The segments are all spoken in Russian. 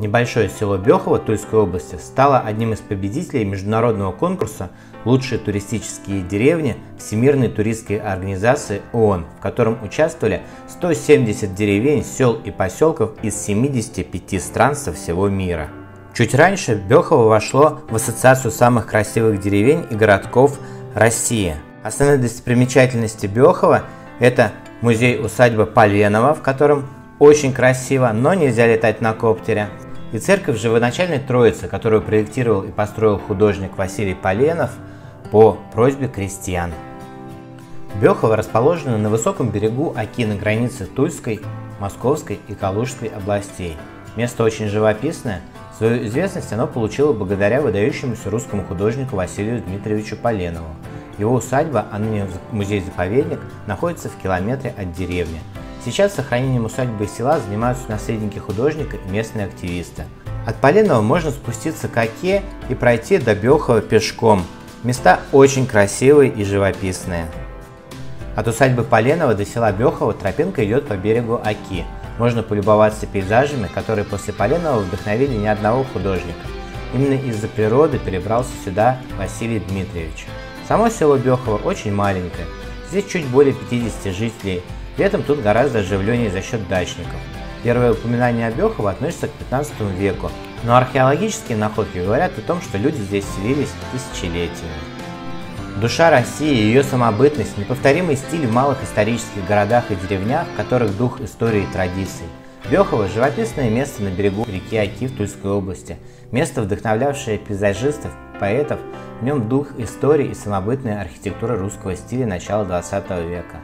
Небольшое село Бёхово Тульской области стало одним из победителей международного конкурса «Лучшие туристические деревни» Всемирной туристской организации ООН, в котором участвовали 170 деревень, сел и поселков из 75 стран со всего мира. Чуть раньше Бёхово вошло в ассоциацию самых красивых деревень и городков России. Основные достопримечательности Бёхова – это музей-усадьба Поленова, в котором очень красиво, но нельзя летать на коптере. И церковь Живоначальной Троицы, которую проектировал и построил художник Василий Поленов по просьбе крестьян. Бёхово расположено на высоком берегу Оки на границе Тульской, Московской и Калужской областей. Место очень живописное. Свою известность оно получило благодаря выдающемуся русскому художнику Василию Дмитриевичу Поленову. Его усадьба, а ныне музей-заповедник, находится в километре от деревни. Сейчас сохранением усадьбы и села занимаются наследники художника и местные активисты. От Поленова можно спуститься к Оке и пройти до Бёхова пешком. Места очень красивые и живописные. От усадьбы Поленова до села Бёхово тропинка идет по берегу Оки. Можно полюбоваться пейзажами, которые после Поленова вдохновили ни одного художника. Именно из-за природы перебрался сюда Василий Дмитриевич. Само село Бёхово очень маленькое. Здесь чуть более 50 жителей. Летом тут гораздо оживленнее за счет дачников. Первое упоминание о Бёхово относится к 15 веку, но археологические находки говорят о том, что люди здесь селились тысячелетиями. Душа России, ее самобытность, неповторимый стиль в малых исторических городах и деревнях, в которых дух истории и традиций. Бёхово – живописное место на берегу реки Оки в Тульской области, место, вдохновлявшее пейзажистов, поэтов, в нем дух истории и самобытная архитектура русского стиля начала 20 века.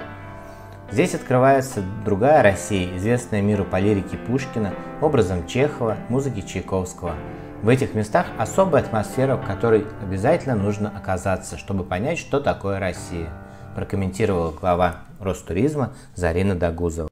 Здесь открывается другая Россия, известная миру по лирике Пушкина, образом Чехова, музыке Чайковского. В этих местах особая атмосфера, в которой обязательно нужно оказаться, чтобы понять, что такое Россия, прокомментировала глава Ростуризма Зарина Дагузова.